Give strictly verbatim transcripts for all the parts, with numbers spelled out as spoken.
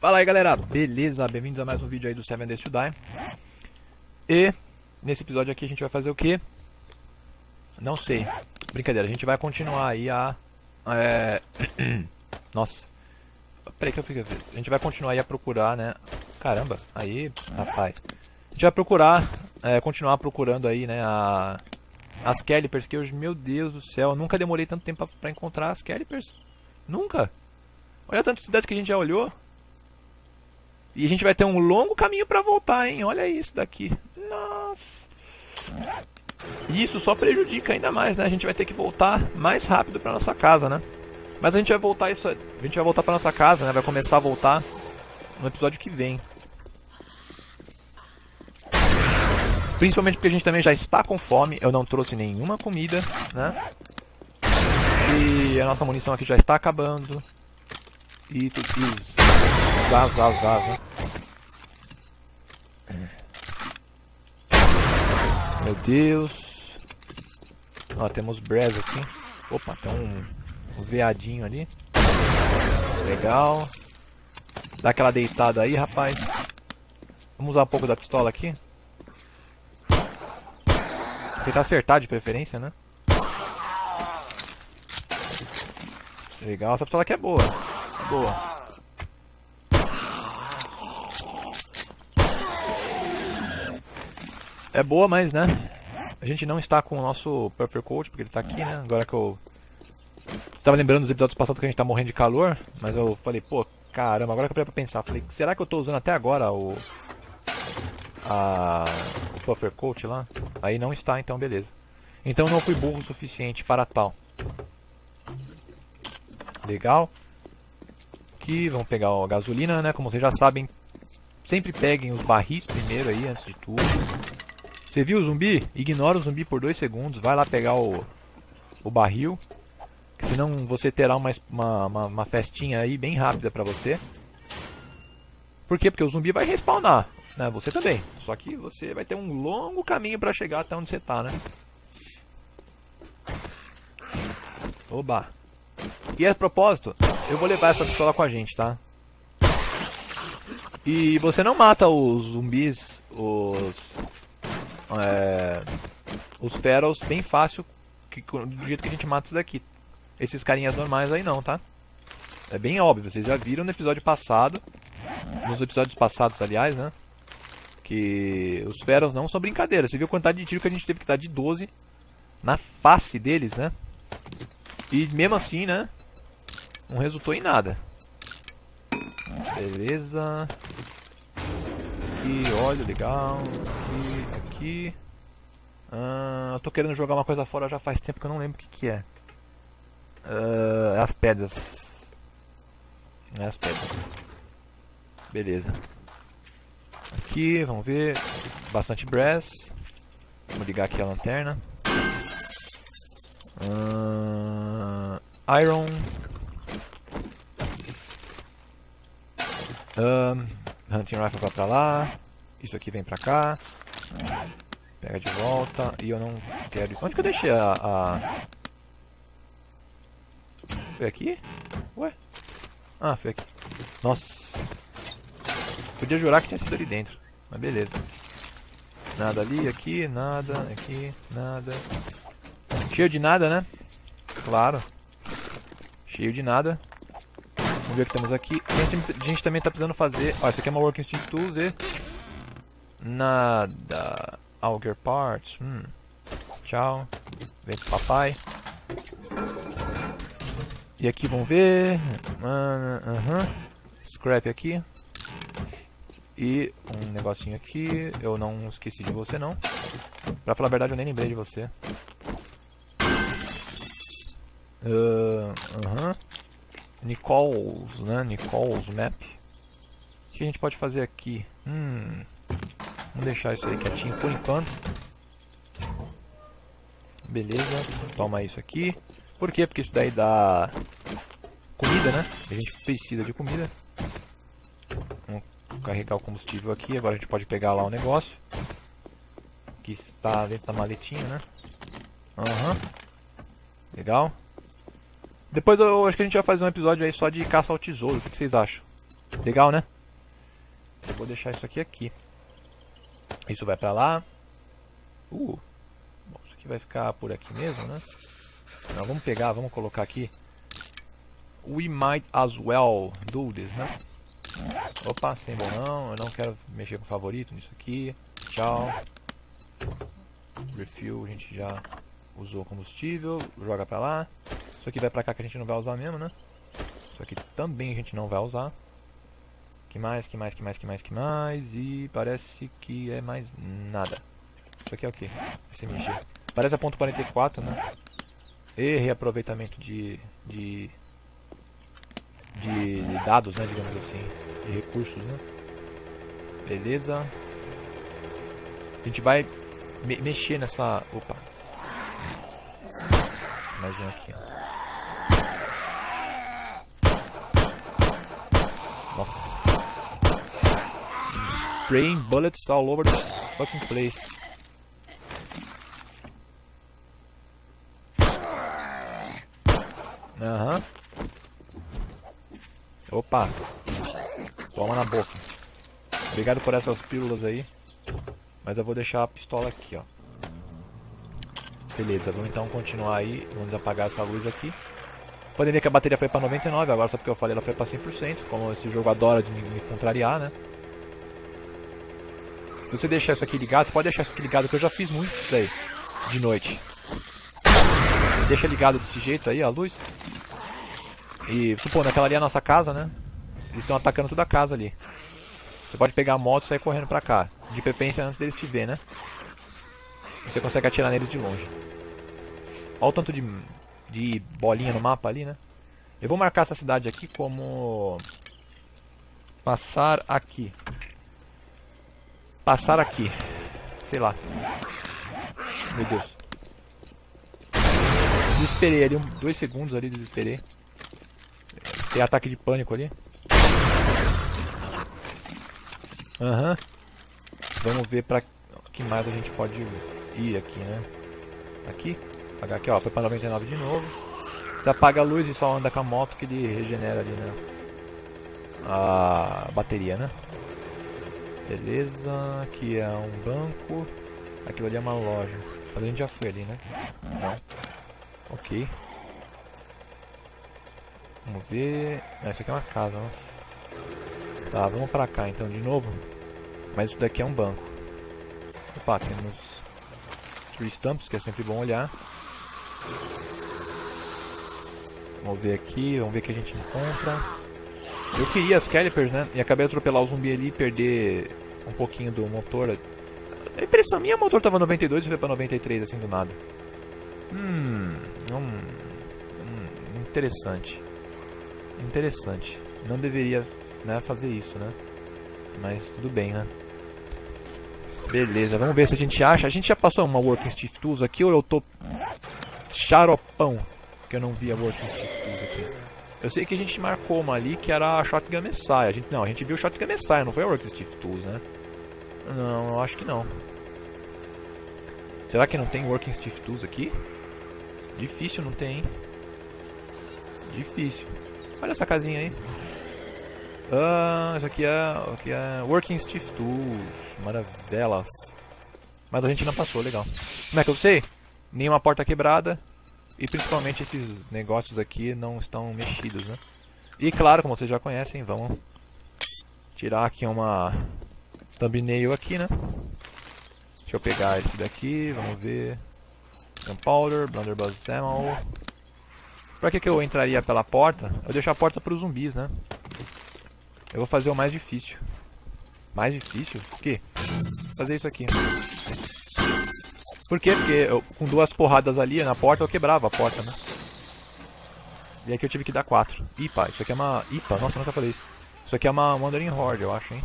Fala aí galera, beleza? Bem-vindos a mais um vídeo aí do Seven Days to Die. E nesse episódio aqui a gente vai fazer o que? Não sei, brincadeira, a gente vai continuar aí a... É... Nossa, peraí que eu fiquei... A gente vai continuar aí a procurar, né? Caramba, aí, rapaz. A gente vai procurar, é, continuar procurando aí, né, a... as Calipers, que eu, meu Deus do céu, eu nunca demorei tanto tempo pra, pra encontrar as Calipers. Nunca. Olha a tanta cidade que a gente já olhou. E a gente vai ter um longo caminho pra voltar, hein? Olha isso daqui. Nossa. Isso só prejudica ainda mais, né? A gente vai ter que voltar mais rápido pra nossa casa, né? Mas a gente vai voltar isso. A gente vai voltar pra nossa casa, né? Vai começar a voltar no episódio que vem. Principalmente porque a gente também já está com fome. Eu não trouxe nenhuma comida, né? E a nossa munição aqui já está acabando. E tudo isso. Zaz, zaz, zaz, né? Meu Deus. Ó, temos Brass aqui. Opa, tem um, um veadinho ali. Legal. Dá aquela deitada aí, rapaz. Vamos usar um pouco da pistola aqui. Tentar acertar de preferência, né? Legal, essa pistola aqui é boa. Boa. É boa, mas, né, a gente não está com o nosso Puffer Coat, porque ele tá aqui, né, agora que eu... Estava lembrando dos episódios passados que a gente tá morrendo de calor, mas eu falei, pô, caramba, agora que eu parei pra pensar, falei, será que eu tô usando até agora o... A... o Puffer Coat lá? Aí não está, então beleza. Então não fui burro o suficiente para tal. Legal. Aqui, vamos pegar a gasolina, né, como vocês já sabem, sempre peguem os barris primeiro aí, antes de tudo. Você viu o zumbi? Ignora o zumbi por dois segundos. Vai lá pegar o, o barril. Que senão você terá uma, uma, uma festinha aí bem rápida pra você. Por quê? Porque o zumbi vai respawnar, né? Você também. Só que você vai ter um longo caminho pra chegar até onde você tá, né? Oba! E a propósito, eu vou levar essa pistola com a gente, tá? E você não mata os zumbis, os... É, os ferals bem fácil que, do jeito que a gente mata isso daqui. Esses carinhas normais aí não, tá? É bem óbvio, vocês já viram no episódio passado. Nos episódios passados, aliás, né? Que os ferals não são brincadeira. Você viu a quantidade de tiro que a gente teve que dar de doze na face deles, né? E mesmo assim, né, não resultou em nada. Beleza. Aqui, olha, legal. Aqui, aqui. Ah, eu tô querendo jogar uma coisa fora já faz tempo que eu não lembro o que que é. Ah, as pedras. É as pedras. Beleza. Aqui, vamos ver. Bastante brass. Vamos ligar aqui a lanterna. Ah, iron. Ah, hunting rifle vai pra lá. Isso aqui vem pra cá. Pega de volta. E eu não quero... Onde que eu deixei a... a... Foi aqui? Ué? Ah, foi aqui. Nossa. Podia jurar que tinha sido ali dentro. Mas beleza. Nada ali, aqui, nada, aqui, nada. Cheio de nada, né? Claro. Cheio de nada. Vamos ver o que temos aqui. A gente, a gente também tá precisando fazer... Ó, isso aqui é uma Working Stiff Tools e... Nada. Auger Parts. Hum. Tchau. Vem pro papai. E aqui vamos ver... Uh, uh -huh. Scrap aqui. E um negocinho aqui. Eu não esqueci de você, não. Pra falar a verdade, eu nem lembrei de você. Uh, uh -huh. Nichols, né? Nichols Map. O que a gente pode fazer aqui? Hum. Vamos deixar isso aí quietinho por enquanto. Beleza. Toma isso aqui. Por quê? Porque isso daí dá comida, né? A gente precisa de comida. Vamos carregar o combustível aqui. Agora a gente pode pegar lá o negócio. Que está dentro da maletinha, né? Aham. Uhum. Legal. Depois eu acho que a gente vai fazer um episódio aí só de caça ao tesouro. O que vocês acham? Legal, né? deixar isso aqui aqui. Isso vai pra lá. Uh, bom, isso aqui vai ficar por aqui mesmo, né? Não, vamos pegar, vamos colocar aqui. We might as well do this, né? Opa, sem bolão, eu não quero mexer com favorito nisso aqui. Tchau. Refuel, a gente já usou combustível. Joga pra lá. Isso aqui vai pra cá que a gente não vai usar mesmo, né? Isso aqui também a gente não vai usar. Que mais, que mais, que mais, que mais, que mais. E parece que é mais nada. Isso aqui é o que? Esse M G. Parece a ponto quarenta e quatro, né? E reaproveitamento de... de de dados, né, digamos assim, de recursos, né? Beleza. A gente vai me mexer nessa... Opa. Mais um aqui. Nossa. Spraying bullets all over the fucking place. Aham. Uhum. Opa, toma na boca. Obrigado por essas pílulas aí. Mas eu vou deixar a pistola aqui, ó. Beleza, vamos então continuar aí. Vamos apagar essa luz aqui. Poderia que a bateria foi pra noventa e nove, agora só porque eu falei ela foi pra cem por cento. Como esse jogo adora de me contrariar, né? Se você deixar isso aqui ligado, você pode deixar isso aqui ligado, que eu já fiz muito isso daí, de noite. Deixa ligado desse jeito aí, ó, a luz. E, supondo, aquela ali é a nossa casa, né? Eles estão atacando toda a casa ali. Você pode pegar a moto e sair correndo pra cá. De preferência antes deles te ver, né? Você consegue atirar neles de longe. Olha o tanto de, de bolinha no mapa ali, né? Eu vou marcar essa cidade aqui como... Passar aqui. Passar aqui. Sei lá. Meu Deus. Desesperei ali, dois segundos ali, desesperei. Tem ataque de pânico ali. Aham. Uhum. Vamos ver pra que mais a gente pode ir aqui, né? Aqui. Apagar aqui, ó. Foi pra noventa e nove de novo. Você apaga a luz e só anda com a moto que ele regenera ali, né? A bateria, né? Beleza. Aqui é um banco. Aquilo ali é uma loja. Mas a gente já foi ali, né? Não. Ok. Vamos ver... Ah, isso aqui é uma casa, nossa. Tá, vamos pra cá então de novo. Mas isso daqui é um banco. Opa, temos... Tree stumps, que é sempre bom olhar. Vamos ver aqui, vamos ver o que a gente encontra. Eu queria as calipers, né? E acabei de atropelar o zumbi ali e perder um pouquinho do motor. A impressão minha, o motor tava noventa e dois e foi pra noventa e três assim do nada. Hum... hum, hum interessante. Interessante. Não deveria, né, fazer isso, né? Mas tudo bem, né? Beleza, vamos ver se a gente acha. A gente já passou uma Working Stiff Tools aqui ou eu tô xaropão que eu não vi a Working Stiff Tools aqui? Eu sei que a gente marcou uma ali que era a Shotgun Messiah. A gente, não, a gente viu Shotgun Messiah, não foi a Working Stiff Tools, né? Não, eu acho que não. Será que não tem Working Stiff Tools aqui? Difícil não tem, hein? Difícil. Olha essa casinha aí. Ah, isso aqui é, aqui é Working Stiff Tools. Maravilhas. Mas a gente não passou, legal. Como é que eu sei? Nenhuma porta quebrada. E principalmente esses negócios aqui não estão mexidos, né? E claro, como vocês já conhecem, vamos tirar aqui uma thumbnail aqui, né? Deixa eu pegar esse daqui, vamos ver. Gunpowder, Blunderbuss Ammo. Pra que que eu entraria pela porta? Eu deixo a porta pros zumbis, né? Eu vou fazer o mais difícil. Mais difícil? O quê? Vou fazer isso aqui. Por quê? Porque eu, com duas porradas ali na porta eu quebrava a porta, né? E aqui eu tive que dar quatro. Ipa, isso aqui é uma... Ipa, nossa, eu nunca falei isso. Isso aqui é uma Wandering Horde, eu acho, hein?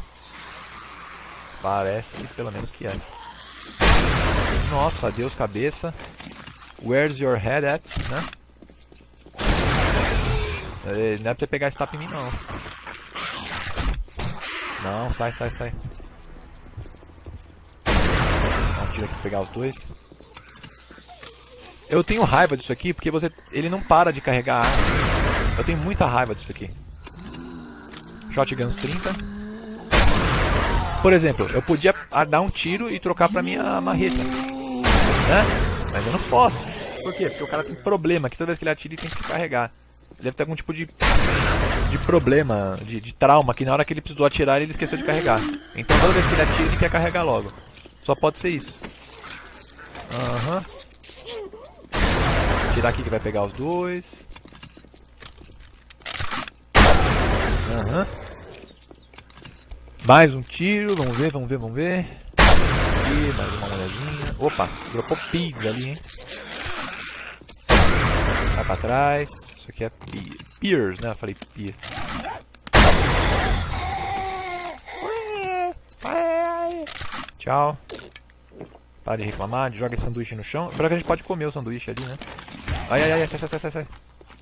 Parece, pelo menos que é. Nossa, adeus cabeça. Where's your head at, né? Não é pra pegar esse tapa em mim, não. Não, sai, sai, sai. Não, tira aqui pra pegar os dois. Eu tenho raiva disso aqui, porque você, ele não para de carregar a arma. Eu tenho muita raiva disso aqui. Shotguns trinta. Por exemplo, eu podia dar um tiro e trocar pra minha marreta, né? Mas eu não posso. Por quê? Porque o cara tem problema, que toda vez que ele atira ele tem que carregar. Ele deve ter algum tipo de, de problema, de, de trauma, que na hora que ele precisou atirar ele esqueceu de carregar. Então toda vez que ele atira ele quer carregar logo. Só pode ser isso. Aham. Uhum. Tirar aqui que vai pegar os dois. Aham. Uhum. Mais um tiro, vamos ver, vamos ver, vamos ver. E mais uma mulherzinha. Opa, dropou pizza ali, hein? Vai pra trás. Isso aqui é Pierce, né? Eu falei Pierce. Tchau. Para de reclamar, joga esse sanduíche no chão. Pior que a gente pode comer o sanduíche ali, né? Ai, ai, ai, sai, sai, sai, sai.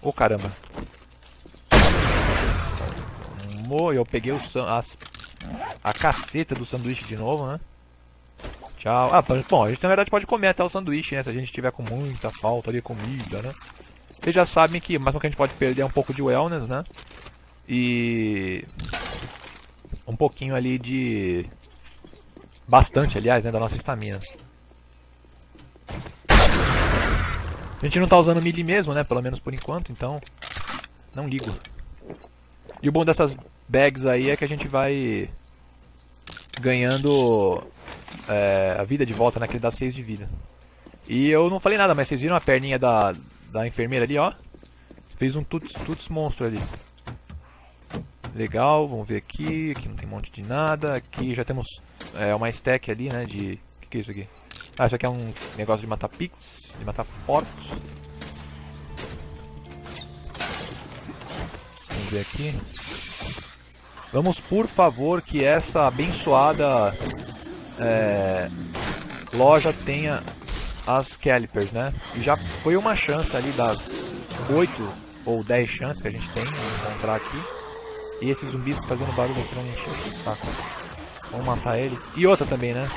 Ô, oh, caramba. Nossa, eu peguei o as A caceta do sanduíche de novo, né? Tchau. Ah, bom, a gente na verdade pode comer até o sanduíche, né? Se a gente tiver com muita falta de comida, né? Vocês já sabem que o máximo que a gente pode perder é um pouco de wellness, né? E... um pouquinho ali de... bastante, aliás, né? Da nossa estamina. A gente não tá usando melee mesmo, né? Pelo menos por enquanto, então... não ligo. E o bom dessas... bags aí é que a gente vai ganhando é, a vida de volta, né? Que ele dá seis de vida. E eu não falei nada, mas vocês viram a perninha da, da enfermeira ali, ó? Fez um tuts, tuts monstro ali. Legal, vamos ver aqui. Aqui não tem um monte de nada. Aqui já temos é, uma stack ali, né? De... o que, que é isso aqui? Ah, isso aqui é um negócio de matar pigs, de matar porcos. Vamos ver aqui. Vamos, por favor, que essa abençoada é, loja tenha as calipers, né? E já foi uma chance ali das oito ou dez chances que a gente tem de encontrar aqui. E esses zumbis fazendo barulho aqui não me encheu o saco. Vamos matar eles. E outra também, né?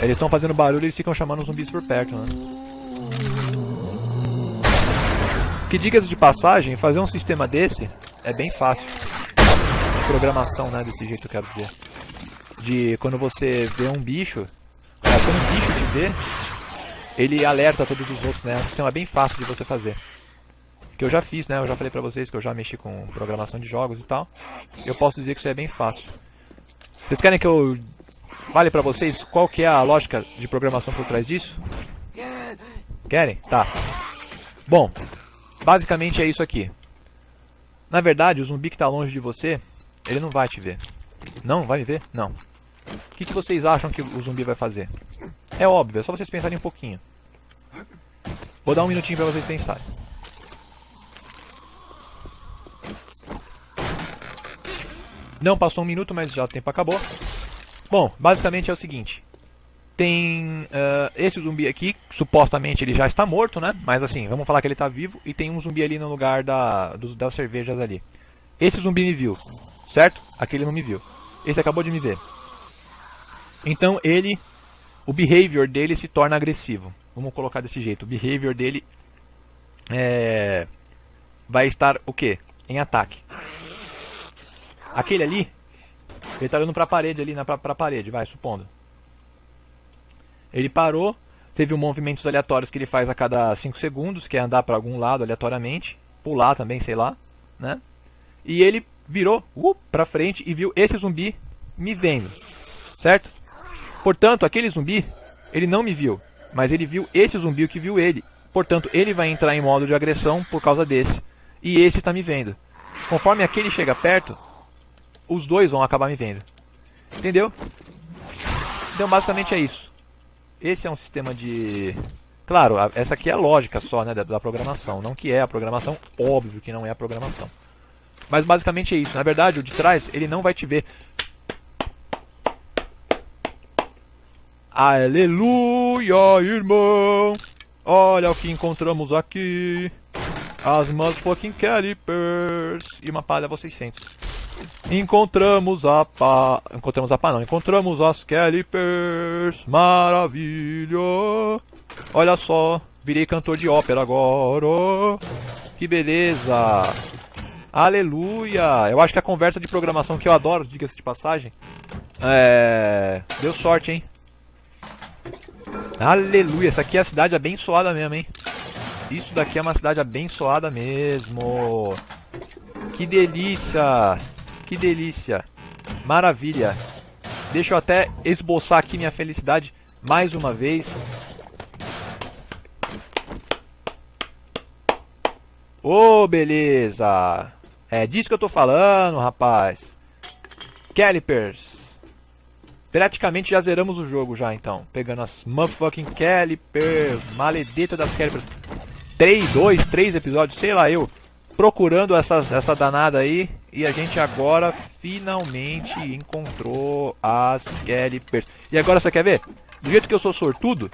Eles estão fazendo barulho e ficam chamando os zumbis por perto, né? Que, diga-se de passagem, fazer um sistema desse é bem fácil. Programação, né? Desse jeito eu quero dizer. De quando você vê um bicho, cara, quando um bicho te vê, ele alerta todos os outros, né? É um sistema bem fácil de você fazer. Que eu já fiz, né? Eu já falei pra vocês que eu já mexi com programação de jogos e tal. Eu posso dizer que isso é bem fácil. Vocês querem que eu fale pra vocês qual que é a lógica de programação por trás disso? Querem? Tá. Bom, basicamente é isso aqui. Na verdade, o zumbi que está longe de você, ele não vai te ver. Não? Vai me ver? Não. O que, que vocês acham que o zumbi vai fazer? É óbvio, é só vocês pensarem um pouquinho. Vou dar um minutinho para vocês pensarem. Não passou um minuto, mas já o tempo acabou. Bom, basicamente é o seguinte. Tem uh, esse zumbi aqui, supostamente ele já está morto, né? Mas assim, vamos falar que ele está vivo. E tem um zumbi ali no lugar da, do, das cervejas ali. Esse zumbi me viu, certo? Aquele não me viu. Esse acabou de me ver. Então ele, o behavior dele se torna agressivo. Vamos colocar desse jeito. O behavior dele é, vai estar o quê? Em ataque. Aquele ali, ele está olhando para a parede ali, para a parede, vai, supondo. Ele parou, teve um movimentos aleatórios que ele faz a cada cinco segundos, que é andar para algum lado aleatoriamente, pular também, sei lá, né? E ele virou uh, para frente e viu esse zumbi me vendo, certo? Portanto, aquele zumbi, ele não me viu, mas ele viu esse zumbi que viu ele. Portanto, ele vai entrar em modo de agressão por causa desse. E esse está me vendo. Conforme aquele chega perto, os dois vão acabar me vendo. Entendeu? Então, basicamente é isso. Esse é um sistema de... Claro, essa aqui é a lógica só, né, da, da programação. Não que é a programação, óbvio que não é a programação. Mas basicamente é isso. Na verdade, o de trás, ele não vai te ver. Aleluia, irmão! Olha o que encontramos aqui. As motherfucking calipers. E uma palha seiscentos. Encontramos a pá... Encontramos a pá não, encontramos as calipers. Maravilha. Olha só, virei cantor de ópera agora. Que beleza. Aleluia! Eu acho que a conversa de programação, que eu adoro, diga-se de passagem, é... deu sorte, hein? Aleluia! Essa aqui é a cidade abençoada mesmo, hein? Isso daqui é uma cidade abençoada mesmo. Que delícia! Que delícia! Maravilha! Deixa eu até esboçar aqui minha felicidade mais uma vez. Ô, oh, beleza! É disso que eu tô falando, rapaz. Calipers. Praticamente já zeramos o jogo já, então. Pegando as motherfucking Calipers. Maledeta das Calipers. Três, dois, três episódios, sei lá eu. Procurando essas, essa danada aí. E a gente agora finalmente encontrou as Calipers. E agora você quer ver? Do jeito que eu sou sortudo,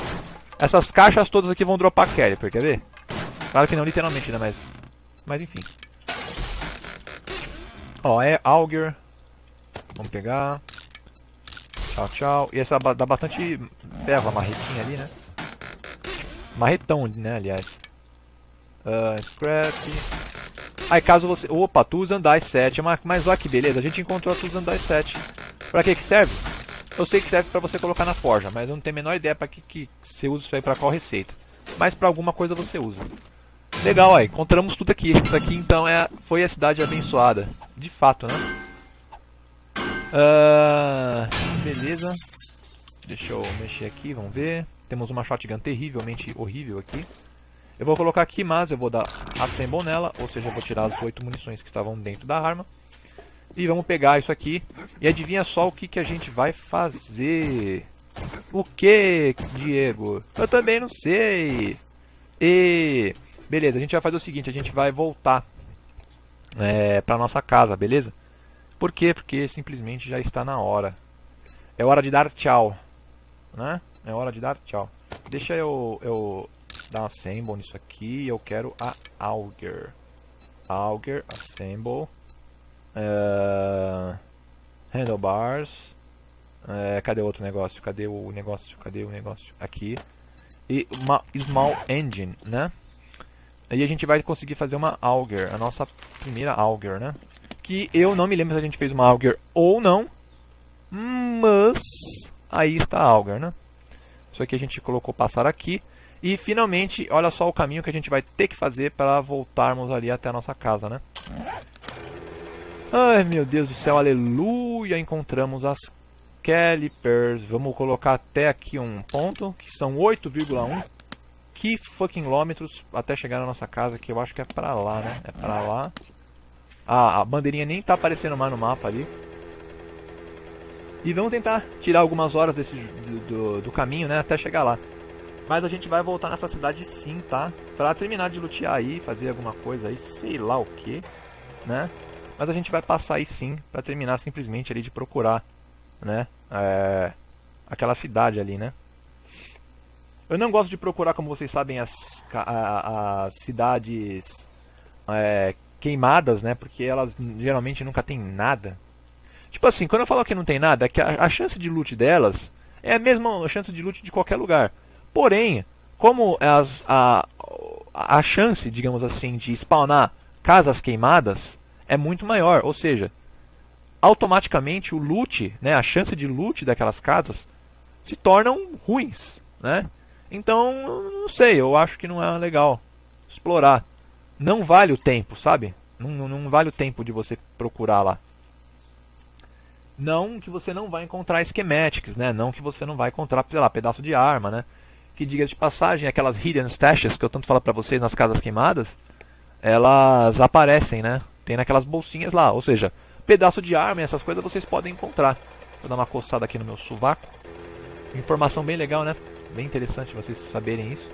essas caixas todas aqui vão dropar Caliper, quer ver? Claro que não literalmente, né? Mas, mas enfim. Ó, é Auger. Vamos pegar. Tchau, tchau. E essa dá bastante ferro, a marretinha ali, né? Marretão, né, aliás. Uh, scrap. Aí caso você... Opa, Tuzandai sete. Mas olha que beleza, a gente encontrou a Tuzandai sete. Pra que que serve? Eu sei que serve pra você colocar na forja, mas eu não tenho a menor ideia pra que, que você usa isso aí, pra qual receita. Mas pra alguma coisa você usa. Legal, ó, encontramos tudo aqui. Isso aqui então é, foi a cidade abençoada. De fato, né? Uh, beleza. Deixa eu mexer aqui, vamos ver. Temos uma shotgun terrivelmente horrível aqui. Eu vou colocar aqui, mas eu vou dar assemble nela, ou seja, eu vou tirar as oito munições que estavam dentro da arma. E vamos pegar isso aqui. E adivinha só o que, que a gente vai fazer. O que, Diego? Eu também não sei. E... Beleza, a gente vai fazer o seguinte, a gente vai voltar é, pra nossa casa, beleza? Por quê? Porque simplesmente já está na hora. É hora de dar tchau, né? É hora de dar tchau. Deixa eu... eu... dar um assemble nisso aqui. Eu quero a Auger. Auger, assemble. Uh, handlebars. Uh, cadê o outro negócio? Cadê o negócio? Cadê o negócio? Aqui. E uma small engine, né? Aí a gente vai conseguir fazer uma Auger. A nossa primeira Auger, né? Que eu não me lembro se a gente fez uma Auger ou não. Mas... aí está a Auger, né? Isso aqui a gente colocou passar aqui. E finalmente, olha só o caminho que a gente vai ter que fazer para voltarmos ali até a nossa casa, né? Ai, meu Deus do céu, aleluia! Encontramos as Calipers. Vamos colocar até aqui um ponto, que são oito vírgula um que fucking quilômetros até chegar na nossa casa, que eu acho que é pra lá, né? É pra lá. Ah, a bandeirinha nem tá aparecendo mais no mapa ali. E vamos tentar tirar algumas horas desse, do, do, do caminho, né? Até chegar lá. Mas a gente vai voltar nessa cidade sim, tá? Pra terminar de lutear aí, fazer alguma coisa aí, sei lá o que, né? Mas a gente vai passar aí sim, pra terminar simplesmente ali de procurar, né? É... aquela cidade ali, né? Eu não gosto de procurar, como vocês sabem, as, a, a, as cidades é, queimadas, né? Porque elas geralmente nunca tem nada. Tipo assim, quando eu falo que não tem nada, é que a, a chance de loot delas é a mesma chance de loot de qualquer lugar. Porém, como as, a, a chance, digamos assim, de spawnar casas queimadas é muito maior, ou seja, automaticamente o loot, né, a chance de loot daquelas casas se tornam ruins, né? Então, não sei, eu acho que não é legal explorar. Não vale o tempo, sabe? Não, não, não vale o tempo de você procurar lá. Não que você não vai encontrar schematics, né? Não que você não vai encontrar, sei lá, pedaço de arma, né? Que diga de passagem, aquelas hidden stashes que eu tanto falo pra vocês nas casas queimadas, elas aparecem, né? Tem naquelas bolsinhas lá, ou seja, pedaço de arma e essas coisas vocês podem encontrar. Vou dar uma coçada aqui no meu sovaco. Informação bem legal, né? Bem interessante vocês saberem isso.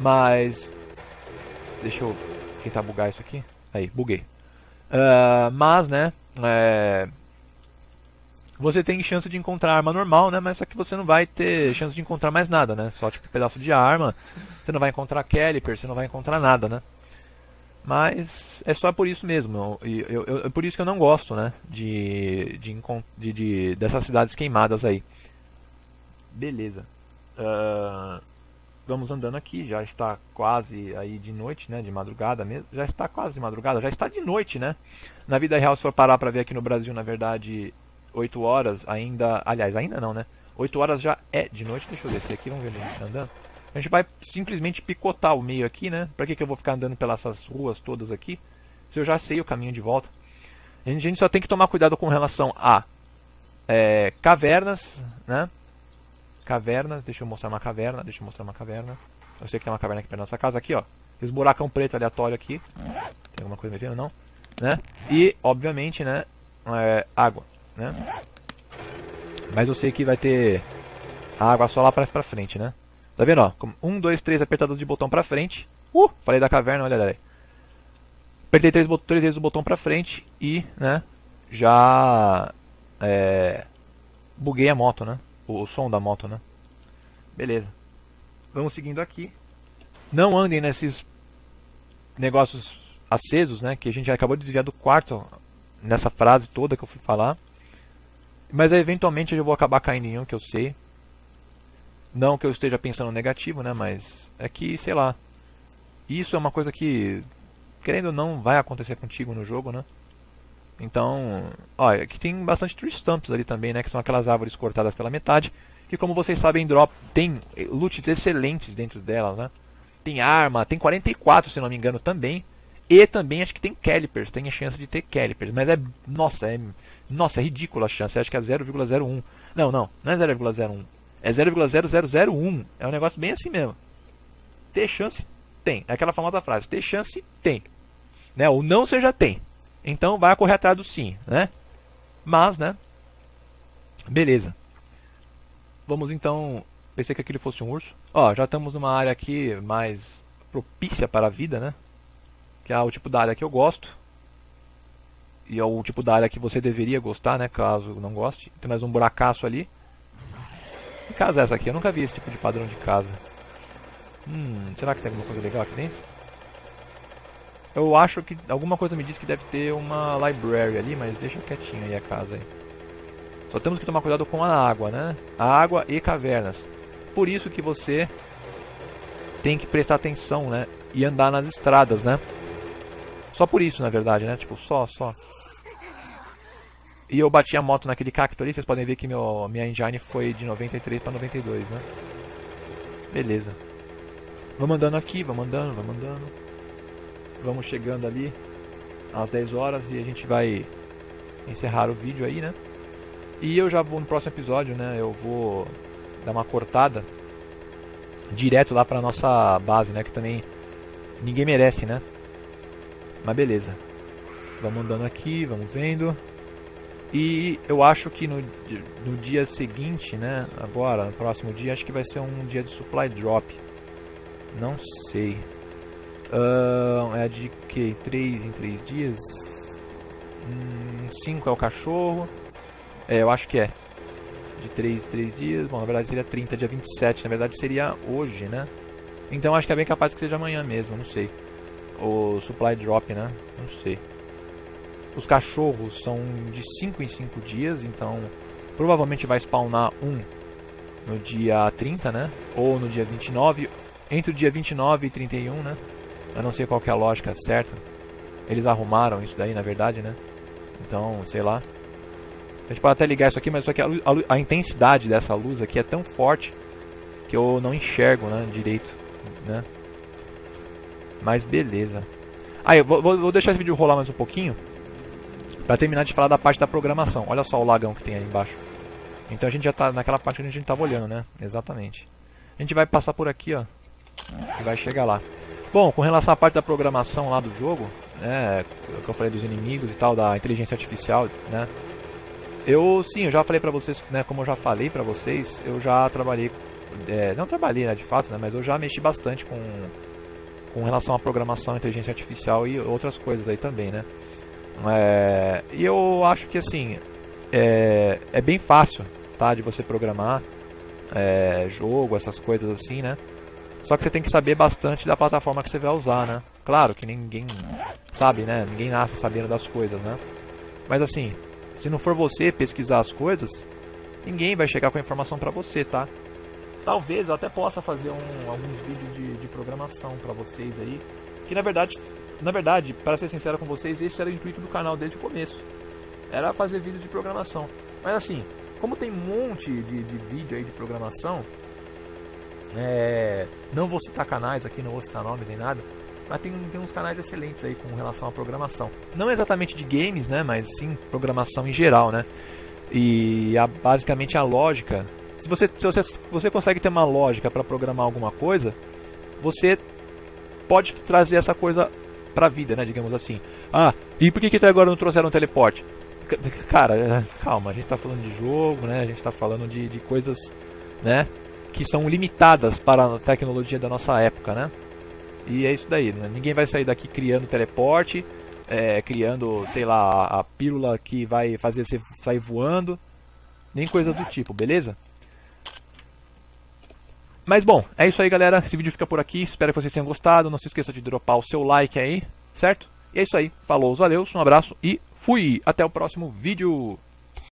Mas... deixa eu tentar bugar isso aqui. Aí, buguei. Uh, mas, né? É... você tem chance de encontrar arma normal, né? Mas só que você não vai ter chance de encontrar mais nada, né? Só tipo pedaço de arma. Você não vai encontrar caliper, você não vai encontrar nada, né? Mas é só por isso mesmo. Eu, eu, eu, é por isso que eu não gosto, né? De, de, de, de dessas cidades queimadas aí. Beleza. Uh, vamos andando aqui, já está quase aí de noite, né, de madrugada mesmo, já está quase de madrugada, já está de noite, né, na vida real, se for parar para ver aqui no Brasil, na verdade, oito horas ainda, aliás, ainda não, né, oito horas já é de noite, deixa eu descer aqui, vamos ver onde a gente está andando, a gente vai simplesmente picotar o meio aqui, né, para que que eu vou ficar andando pelas essas ruas todas aqui, se eu já sei o caminho de volta, a gente, a gente só tem que tomar cuidado com relação a é, cavernas, né, cavernas, deixa eu mostrar uma caverna, deixa eu mostrar uma caverna. Eu sei que tem uma caverna aqui perto da nossa casa, aqui ó, esse buracão preto aleatório aqui. Tem alguma coisa me vendo, não? Né? E, obviamente, né, é, água, né? Mas eu sei que vai ter água só lá pra, pra frente, né? Tá vendo, ó? Um, dois, três apertadas de botão pra frente. Uh! Falei da caverna, olha aí. Apertei três, três vezes o botão pra frente e, né, já é, buguei a moto, né? O som da moto, né? Beleza. Vamos seguindo aqui. Não andem nesses negócios acesos, né? Que a gente acabou de desviar do quarto nessa frase toda que eu fui falar. Mas eventualmente eu vou acabar caindo em um, que eu sei. Não que eu esteja pensando negativo, né? Mas é que, sei lá. Isso é uma coisa que, querendo ou não, vai acontecer contigo no jogo, né? Então, olha, aqui tem bastante tree stumps ali também, né, que são aquelas árvores cortadas pela metade, que como vocês sabem, drop tem loots excelentes dentro delas, né. Tem arma, tem quarenta e quatro, se não me engano, também, e também acho que tem calipers, tem a chance de ter calipers, mas é, nossa, é, nossa, é ridícula a chance, acho que é zero vírgula zero um, não, não, não é zero vírgula zero um, é zero vírgula zero zero zero um, é um negócio bem assim mesmo. Ter chance, tem, é aquela famosa frase, ter chance, tem, né, ou não, você já tem. Então vai correr atrás do sim, né? Mas, né? Beleza. Vamos então... Pensei que aquilo fosse um urso. Ó, já estamos numa área aqui mais propícia para a vida, né? Que é o tipo da área que eu gosto. E é o tipo da área que você deveria gostar, né? Caso não goste. Tem mais um buracaço ali. Que casa é essa aqui? Eu nunca vi esse tipo de padrão de casa. Hum, será que tem alguma coisa legal aqui dentro? Eu acho que alguma coisa me diz que deve ter uma library ali, mas deixa quietinho aí a casa aí. Só temos que tomar cuidado com a água, né? A água e cavernas. Por isso que você tem que prestar atenção, né? E andar nas estradas, né? Só por isso, na verdade, né? Tipo, só, só. E eu bati a moto naquele cacto ali, vocês podem ver que meu, minha engine foi de noventa e três para noventa e dois, né? Beleza. Vamos andando aqui, vamos andando, vamos andando. Vamos chegando ali às dez horas e a gente vai encerrar o vídeo aí, né? E eu já vou no próximo episódio, né? Eu vou dar uma cortada direto lá pra nossa base, né? Que também ninguém merece, né? Mas beleza. Vamos andando aqui, vamos vendo. E eu acho que no, no dia seguinte, né? Agora, no próximo dia, acho que vai ser um dia de supply drop. Não sei. Uh, é de que? três em três dias? cinco hum, é o cachorro. É, eu acho que é. De três em três dias. Bom, na verdade seria trinta, dia vinte e sete. Na verdade seria hoje, né? Então acho que é bem capaz que seja amanhã mesmo, não sei. O supply drop, né? Não sei. Os cachorros são de cinco em cinco dias. Então provavelmente vai spawnar um no dia trinta, né? Ou no dia vinte e nove. Entre o dia vinte e nove e trinta e um, né? Eu não sei qual que é a lógica certa. Eles arrumaram isso daí, na verdade, né? Então, sei lá. A gente pode até ligar isso aqui, mas só que a, luz, a, luz, a intensidade dessa luz aqui é tão forte que eu não enxergo, né, direito, né? Mas beleza. Aí, ah, eu vou, vou deixar esse vídeo rolar mais um pouquinho pra terminar de falar da parte da programação. Olha só o lagão que tem aí embaixo. Então a gente já tá naquela parte que a gente tava olhando, né? Exatamente. A gente vai passar por aqui, ó. E vai chegar lá. Bom, com relação à parte da programação lá do jogo, né, que eu falei dos inimigos e tal, da inteligência artificial, né, eu, sim, eu já falei pra vocês, né, como eu já falei pra vocês, eu já trabalhei, é, não trabalhei, né, de fato, né, mas eu já mexi bastante com, com relação à programação, inteligência artificial e outras coisas aí também, né, é, e eu acho que, assim, é, é bem fácil, tá, de você programar, é, jogo, essas coisas assim, né. Só que você tem que saber bastante da plataforma que você vai usar, né? Claro que ninguém sabe, né? Ninguém nasce sabendo das coisas, né? Mas assim, se não for você pesquisar as coisas, ninguém vai chegar com a informação pra você, tá? Talvez eu até possa fazer um, alguns vídeos de, de programação para vocês aí. Que na verdade, na verdade, para ser sincero com vocês, esse era o intuito do canal desde o começo. Era fazer vídeos de programação. Mas assim, como tem um monte de, de vídeo aí de programação, é, não vou citar canais aqui, não vou citar nomes nem nada. Mas tem, tem uns canais excelentes aí com relação à programação. Não exatamente de games, né? Mas sim programação em geral, né? E a, basicamente a lógica... Se você, se você, você consegue ter uma lógica para programar alguma coisa, você pode trazer essa coisa para a vida, né? Digamos assim. Ah, e por que, que até agora não trouxeram um teleporte? Cara, calma, a gente está falando de jogo, né? A gente está falando de, de coisas, né, que são limitadas para a tecnologia da nossa época, né? E é isso daí, né? Ninguém vai sair daqui criando teleporte, é, criando, sei lá, a pílula que vai fazer você sair voando, nem coisa do tipo, beleza? Mas bom, é isso aí, galera. Esse vídeo fica por aqui. Espero que vocês tenham gostado. Não se esqueça de dropar o seu like aí, certo? E é isso aí. Falou, valeu, um abraço e fui. Até o próximo vídeo.